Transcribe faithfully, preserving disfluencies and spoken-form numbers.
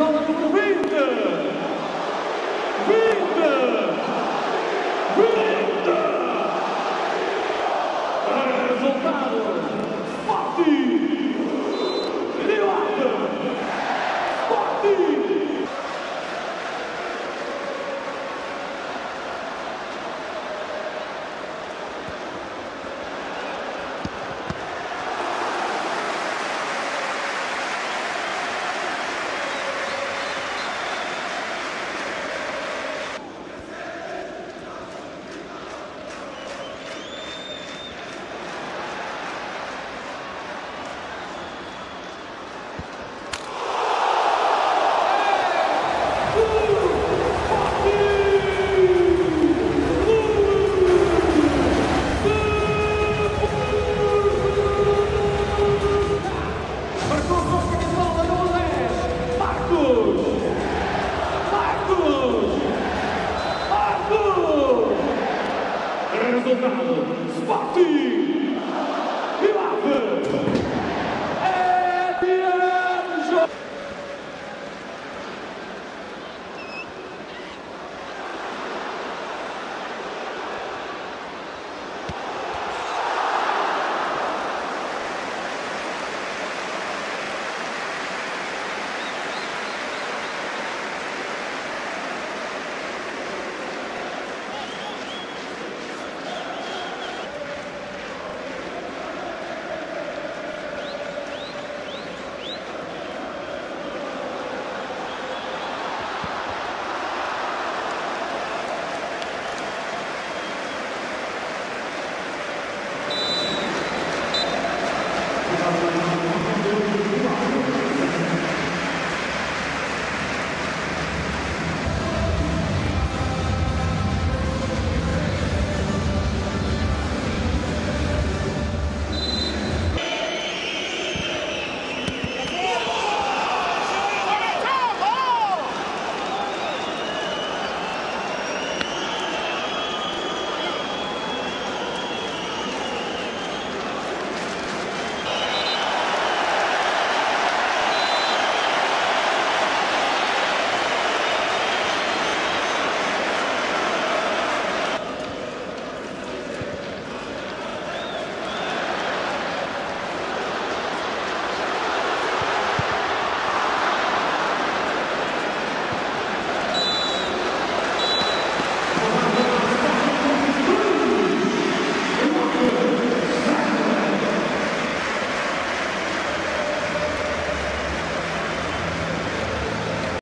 Alexander Winter. Winter.